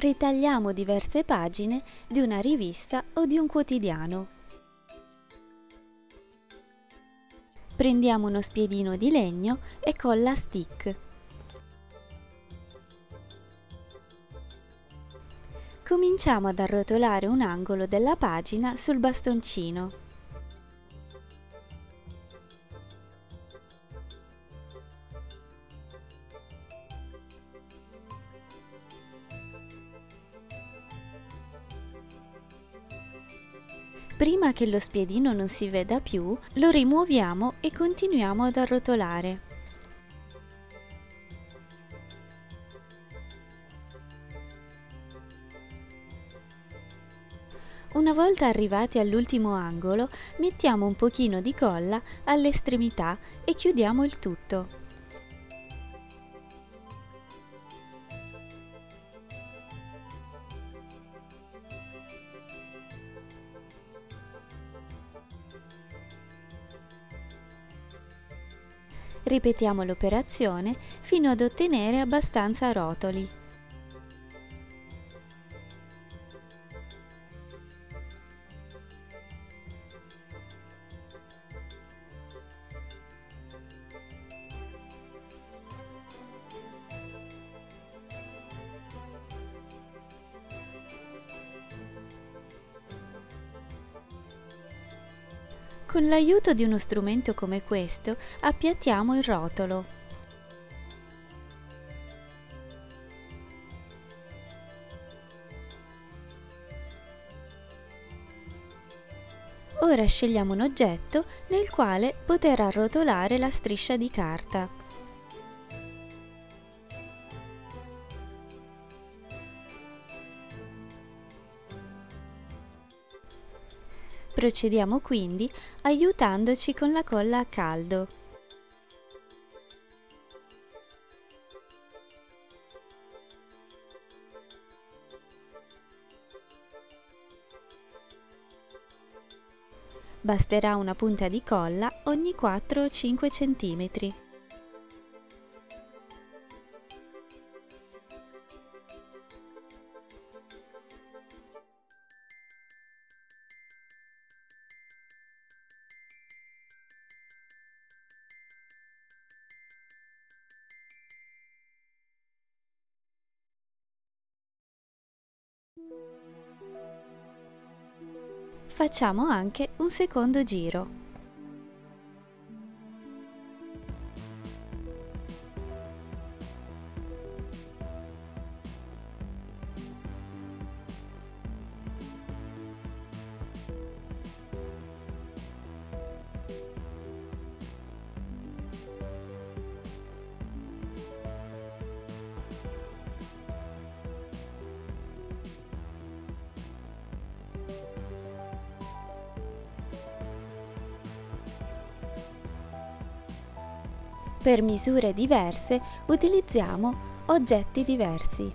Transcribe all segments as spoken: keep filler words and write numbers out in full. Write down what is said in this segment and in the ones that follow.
ritagliamo diverse pagine di una rivista o di un quotidiano. Prendiamo uno spiedino di legno e colla stick. Cominciamo ad arrotolare un angolo della pagina sul bastoncino. Prima che lo spiedino non si veda più, lo rimuoviamo e continuiamo ad arrotolare. Una volta arrivati all'ultimo angolo, mettiamo un pochino di colla all'estremità e chiudiamo il tutto. Ripetiamo l'operazione fino ad ottenere abbastanza rotoli. Con l'aiuto di uno strumento come questo, appiattiamo il rotolo. Ora scegliamo un oggetto nel quale poter arrotolare la striscia di carta. Procediamo quindi aiutandoci con la colla a caldo. Basterà una punta di colla ogni quattro o cinque centimetri. Facciamo anche un secondo giro. Per misure diverse utilizziamo oggetti diversi.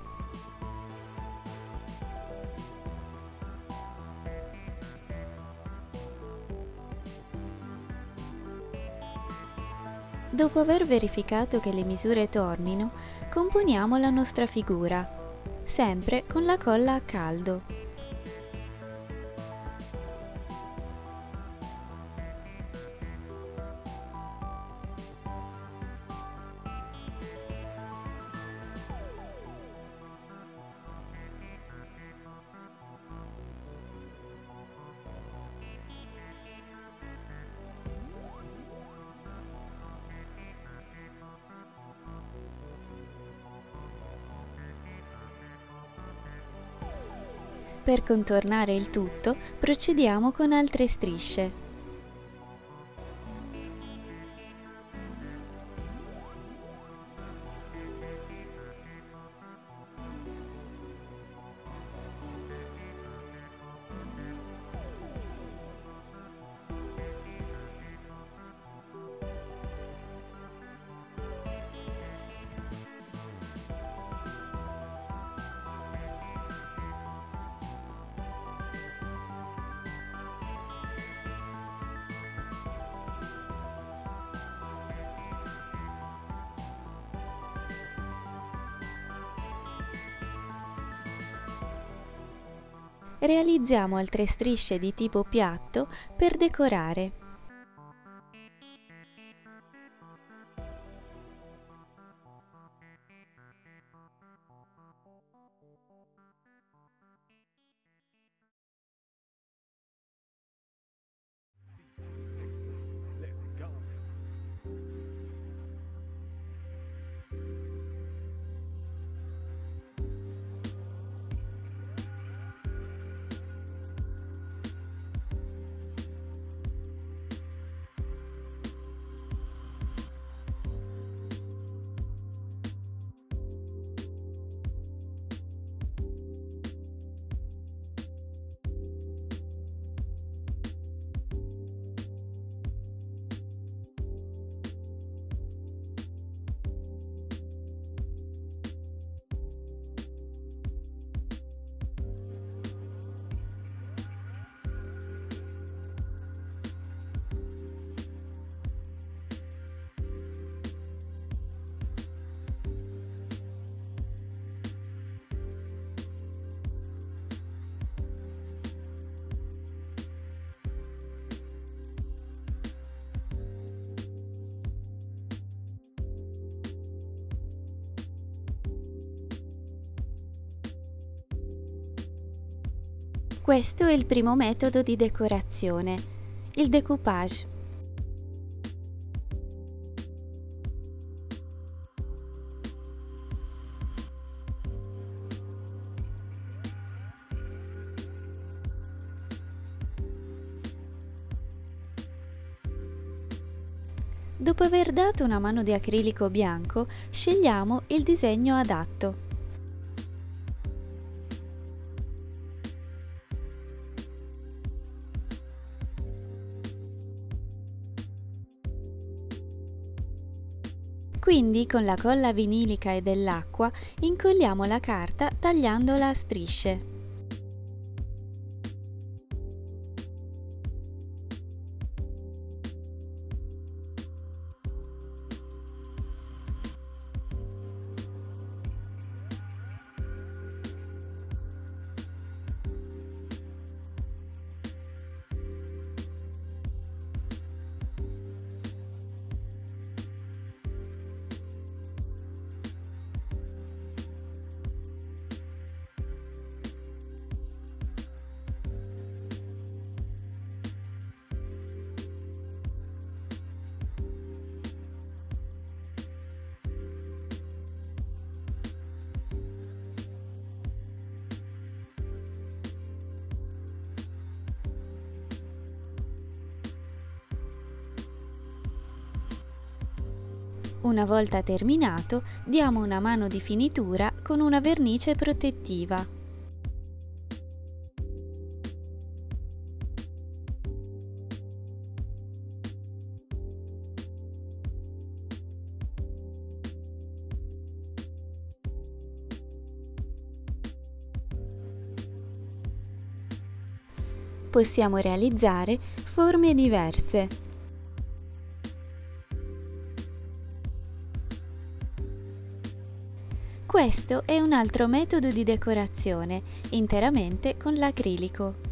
Dopo aver verificato che le misure tornino, componiamo la nostra figura, sempre con la colla a caldo. Per contornare il tutto, procediamo con altre strisce. Realizziamo altre strisce di tipo piatto per decorare. Questo è il primo metodo di decorazione, il decoupage. Dopo aver dato una mano di acrilico bianco, scegliamo il disegno adatto. Quindi con la colla vinilica e dell'acqua incolliamo la carta tagliandola a strisce. Una volta terminato, diamo una mano di finitura con una vernice protettiva. Possiamo realizzare forme diverse. Questo è un altro metodo di decorazione, interamente con l'acrilico.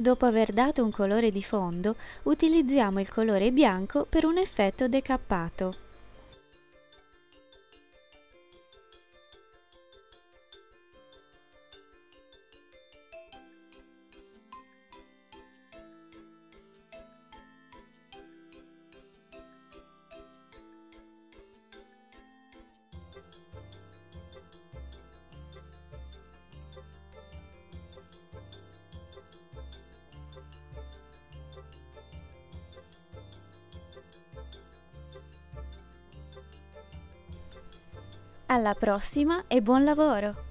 Dopo aver dato un colore di fondo, utilizziamo il colore bianco per un effetto decappato. Alla prossima e buon lavoro!